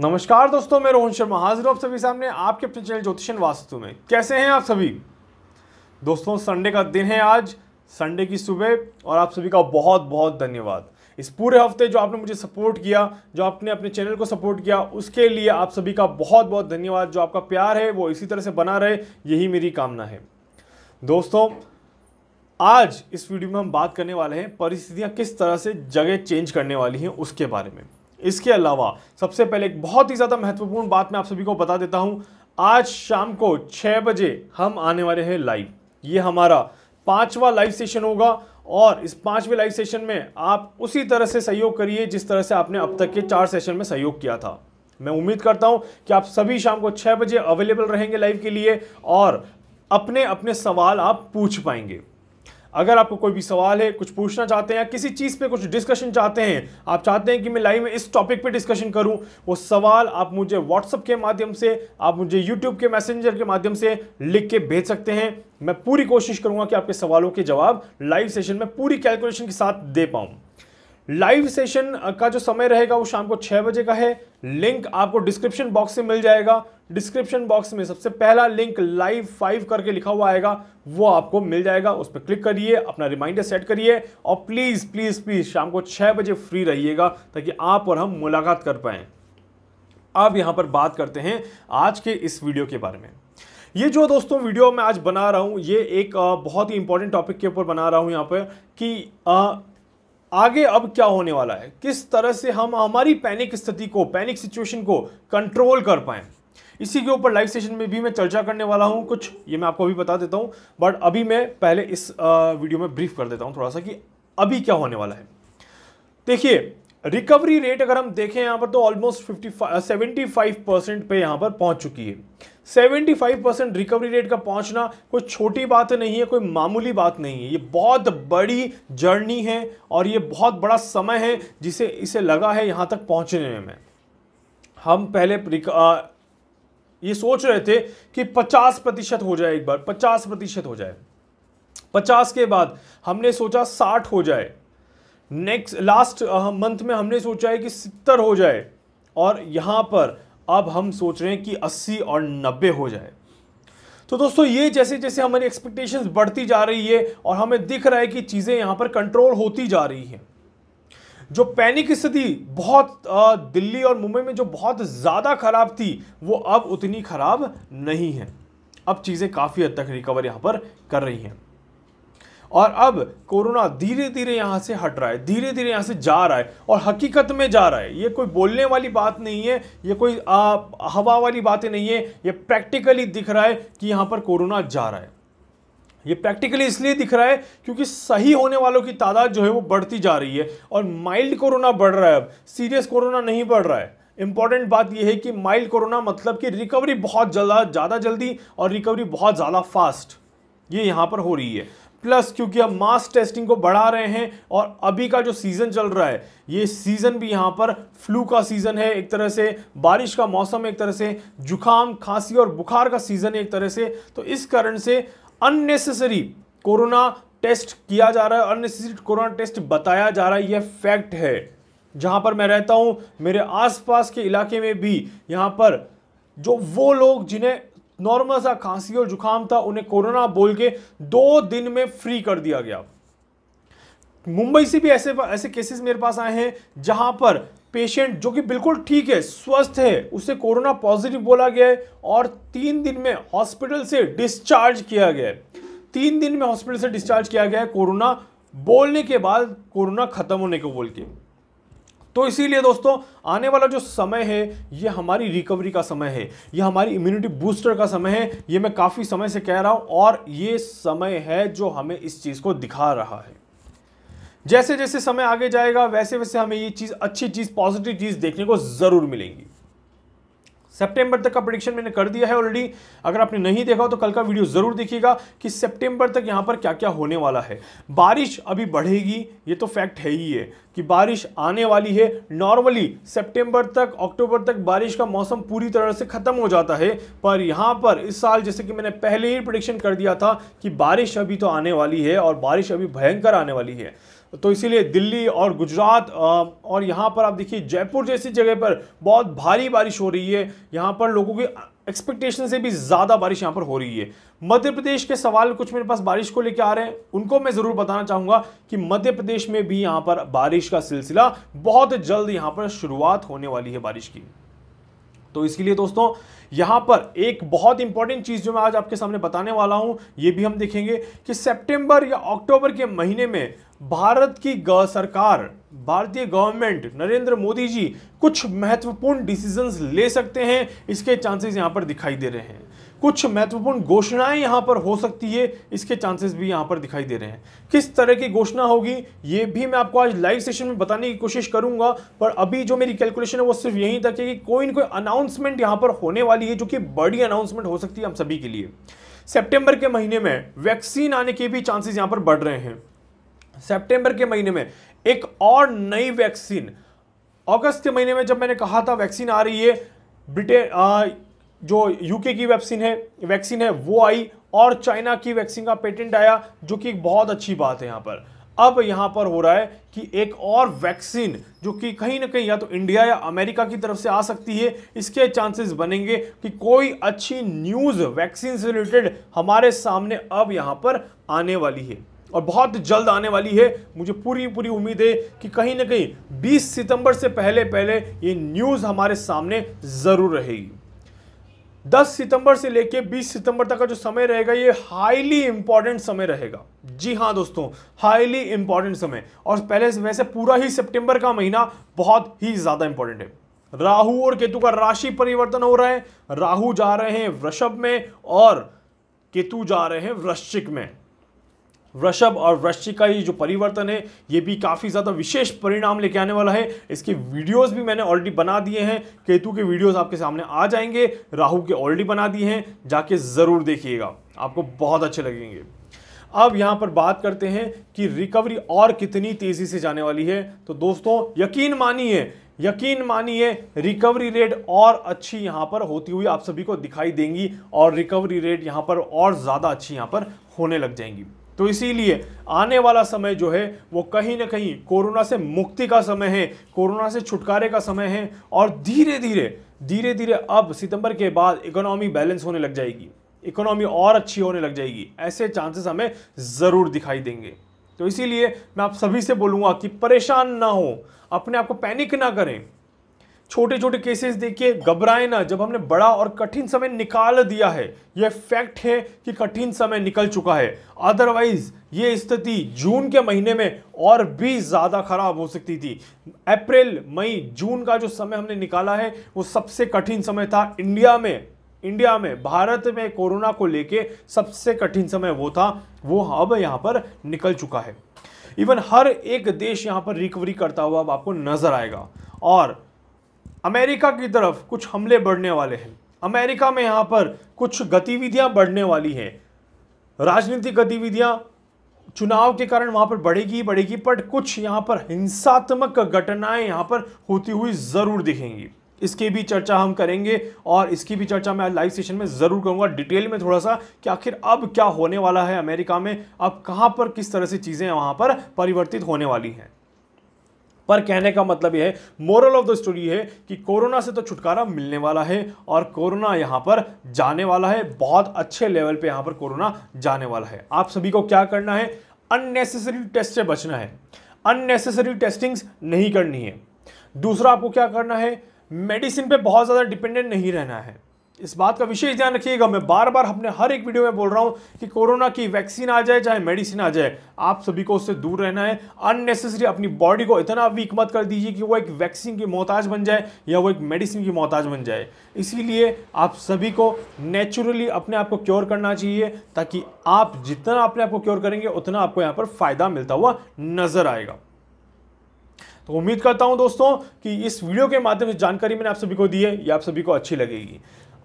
नमस्कार दोस्तों, मैं रोहन शर्मा हाजिर हूं आप सभी सामने आपके अपने चैनल ज्योतिष एंड वास्तु में। कैसे हैं आप सभी दोस्तों? संडे का दिन है, आज संडे की सुबह, और आप सभी का बहुत बहुत धन्यवाद। इस पूरे हफ्ते जो आपने मुझे सपोर्ट किया, जो आपने अपने चैनल को सपोर्ट किया, उसके लिए आप सभी का बहुत बहुत धन्यवाद। जो आपका प्यार है वो इसी तरह से बना रहे, यही मेरी कामना है। दोस्तों, आज इस वीडियो में हम बात करने वाले हैं परिस्थितियाँ किस तरह से जगह चेंज करने वाली हैं उसके बारे में। इसके अलावा सबसे पहले एक बहुत ही ज़्यादा महत्वपूर्ण बात मैं आप सभी को बता देता हूं। आज शाम को 6 बजे हम आने वाले हैं लाइव। ये हमारा 5वां लाइव सेशन होगा और इस 5वें लाइव सेशन में आप उसी तरह से सहयोग करिए जिस तरह से आपने अब तक के 4 सेशन में सहयोग किया था। मैं उम्मीद करता हूं कि आप सभी शाम को 6 बजे अवेलेबल रहेंगे लाइव के लिए और अपने अपने सवाल आप पूछ पाएंगे। अगर आपको कोई भी सवाल है, कुछ पूछना चाहते हैं या किसी चीज़ पे कुछ डिस्कशन चाहते हैं, आप चाहते हैं कि मैं लाइव में इस टॉपिक पे डिस्कशन करूं, वो सवाल आप मुझे व्हाट्सअप के माध्यम से, आप मुझे यूट्यूब के मैसेंजर के माध्यम से लिख के भेज सकते हैं। मैं पूरी कोशिश करूंगा कि आपके सवालों के जवाब लाइव सेशन में पूरी कैलकुलेशन के साथ दे पाऊँ। लाइव सेशन का जो समय रहेगा वो शाम को 6 बजे का है। लिंक आपको डिस्क्रिप्शन बॉक्स से मिल जाएगा। डिस्क्रिप्शन बॉक्स में सबसे पहला लिंक live 5 करके लिखा हुआ आएगा, वो आपको मिल जाएगा। उस पर क्लिक करिए, अपना रिमाइंडर सेट करिए और प्लीज़ प्लीज़ प्लीज़ शाम को 6 बजे फ्री रहिएगा ताकि आप और हम मुलाकात कर पाएँ। अब यहाँ पर बात करते हैं आज के इस वीडियो के बारे में। ये जो दोस्तों वीडियो मैं आज बना रहा हूँ, ये एक बहुत ही इंपॉर्टेंट टॉपिक के ऊपर बना रहा हूँ यहाँ पर कि आगे अब क्या होने वाला है, किस तरह से हम हमारी पैनिक स्थिति को, पैनिक सिचुएशन को कंट्रोल कर पाएँ। इसी के ऊपर लाइव सेशन में भी मैं चर्चा करने वाला हूं। कुछ ये मैं आपको अभी बता देता हूं, बट अभी मैं पहले इस वीडियो में ब्रीफ कर देता हूं थोड़ा सा कि अभी क्या होने वाला है। देखिए, रिकवरी रेट अगर हम देखें यहाँ पर तो ऑलमोस्ट 75% पे यहाँ पर पहुँच चुकी है। 75% रिकवरी रेट का पहुँचना कोई छोटी बात नहीं है, कोई मामूली बात नहीं है। ये बहुत बड़ी जर्नी है और ये बहुत बड़ा समय है जिसे इसे लगा है यहाँ तक पहुँचने में। हम पहले ये सोच रहे थे कि 50% हो जाए, एक बार 50% हो जाए, 50 के बाद हमने सोचा 60 हो जाए, नेक्स्ट लास्ट मंथ में हमने सोचा है कि 70 हो जाए, और यहाँ पर अब हम सोच रहे हैं कि 80 और 90 हो जाए। तो दोस्तों, ये जैसे जैसे हमारी एक्सपेक्टेशंस बढ़ती जा रही है और हमें दिख रहा है कि चीज़ें यहाँ पर कंट्रोल होती जा रही हैं। जो पैनिक स्थिति बहुत दिल्ली और मुंबई में जो बहुत ज़्यादा ख़राब थी, वो अब उतनी ख़राब नहीं है। अब चीज़ें काफ़ी हद तक रिकवर यहाँ पर कर रही हैं और अब कोरोना धीरे धीरे यहाँ से हट रहा है, धीरे धीरे यहाँ से जा रहा है और हकीकत में जा रहा है। ये कोई बोलने वाली बात नहीं है, ये कोई हवा वाली बातें नहीं है, ये प्रैक्टिकली दिख रहा है कि यहाँ पर कोरोना जा रहा है। ये प्रैक्टिकली इसलिए दिख रहा है क्योंकि सही होने वालों की तादाद जो है वो बढ़ती जा रही है और माइल्ड कोरोना बढ़ रहा है, अब सीरियस कोरोना नहीं बढ़ रहा है। इंपॉर्टेंट बात यह है कि माइल्ड कोरोना मतलब कि रिकवरी बहुत ज़्यादा जल्दी और रिकवरी बहुत ज़्यादा फास्ट, ये यहाँ पर हो रही है। प्लस क्योंकि हम मास टेस्टिंग को बढ़ा रहे हैं और अभी का जो सीज़न चल रहा है, ये सीज़न भी यहाँ पर फ्लू का सीज़न है, एक तरह से बारिश का मौसम है, एक तरह से जुकाम, खांसी और बुखार का सीज़न है एक तरह से। तो इस कारण से अननेसेसरी कोरोना टेस्ट किया जा रहा है, अननेसेसरी कोरोना टेस्ट बताया जा रहा है, यह फैक्ट है। जहाँ पर मैं रहता हूँ, मेरे आसपास के इलाके में भी यहाँ पर जो वो लोग जिन्हें नॉर्मल सा खांसी और जुकाम था, उन्हें कोरोना बोल के 2 दिन में फ्री कर दिया गया। मुंबई से भी ऐसे केसेस मेरे पास आए हैं जहाँ पर पेशेंट जो कि बिल्कुल ठीक है, स्वस्थ है, उसे कोरोना पॉजिटिव बोला गया है और 3 दिन में हॉस्पिटल से डिस्चार्ज किया गया है। 3 दिन में हॉस्पिटल से डिस्चार्ज किया गया है कोरोना बोलने के बाद, कोरोना ख़त्म होने को बोल के। तो इसीलिए दोस्तों, आने वाला जो समय है ये हमारी रिकवरी का समय है, ये हमारी इम्यूनिटी बूस्टर का समय है। ये मैं काफ़ी समय से कह रहा हूँ और ये समय है जो हमें इस चीज़ को दिखा रहा है। जैसे जैसे समय आगे जाएगा वैसे वैसे हमें ये चीज़, अच्छी चीज़, पॉजिटिव चीज़ देखने को ज़रूर मिलेंगी। सितंबर तक का प्रेडिक्शन मैंने कर दिया है ऑलरेडी। अगर आपने नहीं देखा तो कल का वीडियो ज़रूर देखिएगा कि सितंबर तक यहाँ पर क्या क्या होने वाला है। बारिश अभी बढ़ेगी, ये तो फैक्ट है ही है कि बारिश आने वाली है। नॉर्मली सितंबर तक, अक्टूबर तक बारिश का मौसम पूरी तरह से ख़त्म हो जाता है, पर यहाँ पर इस साल जैसे कि मैंने पहले ही प्रेडिक्शन कर दिया था कि बारिश अभी तो आने वाली है और बारिश अभी भयंकर आने वाली है। तो इसीलिए दिल्ली और गुजरात और यहाँ पर आप देखिए जयपुर जैसी जगह पर बहुत भारी बारिश हो रही है, यहाँ पर लोगों की एक्सपेक्टेशन से भी ज़्यादा बारिश यहाँ पर हो रही है। मध्य प्रदेश के सवाल कुछ मेरे पास बारिश को लेकर आ रहे हैं, उनको मैं ज़रूर बताना चाहूँगा कि मध्य प्रदेश में भी यहाँ पर बारिश का सिलसिला बहुत जल्द यहाँ पर शुरुआत होने वाली है बारिश की। तो इसके लिए दोस्तों यहाँ पर एक बहुत इंपॉर्टेंट चीज़ जो मैं आज आपके सामने बताने वाला हूँ, ये भी हम देखेंगे कि सितंबर या अक्टूबर के महीने में भारत की सरकार, भारतीय गवर्नमेंट, नरेंद्र मोदी जी कुछ महत्वपूर्ण डिसीजंस ले सकते हैं, इसके चांसेस यहाँ पर दिखाई दे रहे हैं। कुछ महत्वपूर्ण घोषणाएं यहाँ पर हो सकती है, इसके चांसेस भी यहाँ पर दिखाई दे रहे हैं। किस तरह की घोषणा होगी ये भी मैं आपको आज लाइव सेशन में बताने की कोशिश करूंगा, पर अभी जो मेरी कैलकुलेशन है वो सिर्फ यहीं तक है कि कोई ना कोई अनाउंसमेंट यहाँ पर होने वाली है जो कि बड़ी अनाउंसमेंट हो सकती है हम सभी के लिए। सितंबर के महीने में वैक्सीन आने के भी चांसेस यहाँ पर बढ़ रहे हैं। सितंबर के महीने में एक और नई वैक्सीन, अगस्त के महीने में जब मैंने कहा था वैक्सीन आ रही है, ब्रिटेन जो यूके की वैक्सीन है वो आई, और चाइना की वैक्सीन का पेटेंट आया, जो कि बहुत अच्छी बात है यहाँ पर। अब यहाँ पर हो रहा है कि एक और वैक्सीन जो कि कहीं ना कहीं या तो इंडिया या अमेरिका की तरफ से आ सकती है, इसके चांसेस बनेंगे कि कोई अच्छी न्यूज़ वैक्सीन से रिलेटेड हमारे सामने अब यहाँ पर आने वाली है और बहुत जल्द आने वाली है। मुझे पूरी उम्मीद है कि कहीं ना कहीं 20 सितंबर से पहले ये न्यूज़ हमारे सामने ज़रूर रहेगी। 10 सितंबर से लेके 20 सितंबर तक का जो समय रहेगा ये हाईली इंपॉर्टेंट समय रहेगा। जी हाँ दोस्तों, हाईली इंपॉर्टेंट समय। और पहले वैसे पूरा ही सितंबर का महीना बहुत ही ज़्यादा इंपॉर्टेंट है। राहु और केतु का राशि परिवर्तन हो रहा है, राहु जा रहे हैं वृषभ में और केतु जा रहे हैं वृश्चिक में। वृषभ और वृश्चिक का ये जो परिवर्तन है ये भी काफ़ी ज़्यादा विशेष परिणाम लेके आने वाला है। इसके वीडियोस भी मैंने ऑलरेडी बना दिए हैं, केतु के वीडियोस आपके सामने आ जाएंगे, राहु के ऑलरेडी बना दिए हैं, जाके ज़रूर देखिएगा, आपको बहुत अच्छे लगेंगे। अब यहाँ पर बात करते हैं कि रिकवरी और कितनी तेज़ी से जाने वाली है। तो दोस्तों यकीन मानिए रिकवरी रेट और अच्छी यहाँ पर होती हुई आप सभी को दिखाई देंगी और रिकवरी रेट यहाँ पर और ज़्यादा अच्छी यहाँ पर होने लग जाएंगी। तो इसीलिए आने वाला समय जो है वो कहीं ना कहीं कोरोना से मुक्ति का समय है, कोरोना से छुटकारे का समय है। और धीरे धीरे अब सितंबर के बाद इकोनॉमी बैलेंस होने लग जाएगी, इकोनॉमी और अच्छी होने लग जाएगी, ऐसे चांसेस हमें ज़रूर दिखाई देंगे। तो इसीलिए मैं आप सभी से बोलूँगा कि परेशान ना हो, अपने आप को पैनिक ना करें, छोटे छोटे केसेस देखिए, घबराए ना। जब हमने बड़ा और कठिन समय निकाल दिया है, यह फैक्ट है कि कठिन समय निकल चुका है, अदरवाइज ये स्थिति जून के महीने में और भी ज़्यादा खराब हो सकती थी। अप्रैल मई जून का जो समय हमने निकाला है वो सबसे कठिन समय था इंडिया में, भारत में कोरोना को लेके सबसे कठिन समय वो था, वो अब यहाँ पर निकल चुका है। इवन हर एक देश यहाँ पर रिकवरी करता हुआ अब आपको नज़र आएगा। और अमेरिका की तरफ कुछ हमले बढ़ने वाले हैं, अमेरिका में यहाँ पर कुछ गतिविधियाँ बढ़ने वाली हैं, राजनीतिक गतिविधियाँ चुनाव के कारण वहाँ पर बढ़ेगी, पर कुछ यहाँ पर हिंसात्मक घटनाएं यहाँ पर होती हुई ज़रूर दिखेंगी। इसकी भी चर्चा हम करेंगे और इसकी भी चर्चा मैं लाइव सेशन में ज़रूर करूँगा डिटेल में, थोड़ा सा कि आखिर अब क्या होने वाला है अमेरिका में, अब कहाँ पर किस तरह से चीज़ें वहाँ पर परिवर्तित होने वाली हैं। पर कहने का मतलब यह है, मोरल ऑफ द स्टोरी है कि कोरोना से तो छुटकारा मिलने वाला है और कोरोना यहाँ पर जाने वाला है, बहुत अच्छे लेवल पे यहाँ पर कोरोना जाने वाला है। आप सभी को क्या करना है, अननेसेसरी टेस्ट से बचना है, अननेसेसरी टेस्टिंग्स नहीं करनी है। दूसरा, आपको क्या करना है, मेडिसिन पे बहुत ज़्यादा डिपेंडेंट नहीं रहना है, इस बात का विशेष ध्यान रखिएगा। मैं बार बार अपने हर एक वीडियो में बोल रहा हूँ कि कोरोना की वैक्सीन आ जाए चाहे मेडिसिन आ जाए, आप सभी को उससे दूर रहना है। अननेसेसरी अपनी बॉडी को इतना वीक मत कर दीजिए कि वो एक वैक्सीन की मोहताज बन जाए या वो एक मेडिसिन की मोहताज बन जाए। इसीलिए आप सभी को नेचुरली अपने आप को क्योर करना चाहिए, ताकि आप जितना अपने आप को क्योर करेंगे उतना आपको यहाँ पर फ़ायदा मिलता हुआ नज़र आएगा। तो उम्मीद करता हूँ दोस्तों कि इस वीडियो के माध्यम से जानकारी मैंने आप सभी को दी है, ये आप सभी को अच्छी लगेगी।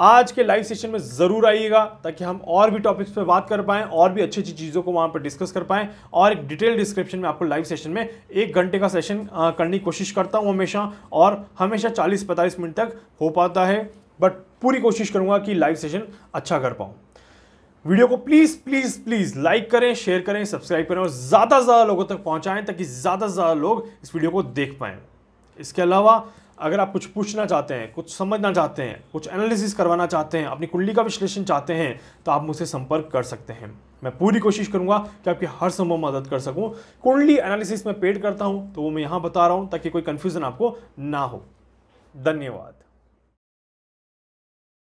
आज के लाइव सेशन में ज़रूर आइएगा ताकि हम और भी टॉपिक्स पे बात कर पाएँ और भी अच्छी अच्छी चीज़ों को वहाँ पर डिस्कस कर पाएँ। और एक डिटेल डिस्क्रिप्शन में आपको लाइव सेशन में 1 घंटे का सेशन करने की कोशिश करता हूँ हमेशा, और हमेशा 40-45 मिनट तक हो पाता है, बट पूरी कोशिश करूँगा कि लाइव सेशन अच्छा कर पाऊँ। वीडियो को प्लीज प्लीज प्लीज लाइक करें, शेयर करें, सब्सक्राइब करें और ज्यादा से ज्यादा लोगों तक पहुंचाएं ताकि ज्यादा से ज्यादा लोग इस वीडियो को देख पाएं। इसके अलावा अगर आप कुछ पूछना चाहते हैं, कुछ समझना चाहते हैं, कुछ एनालिसिस करवाना चाहते हैं, अपनी कुंडली का विश्लेषण चाहते हैं तो आप मुझसे संपर्क कर सकते हैं। मैं पूरी कोशिश करूंगा कि आपकी हर संभव मदद कर सकूं। कुंडली एनालिसिस मैं पेड करता हूं तो वो मैं यहां बता रहा हूं ताकि कोई कन्फ्यूजन आपको ना हो। धन्यवाद।